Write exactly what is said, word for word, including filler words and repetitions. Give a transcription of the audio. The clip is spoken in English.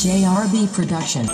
J R B Production.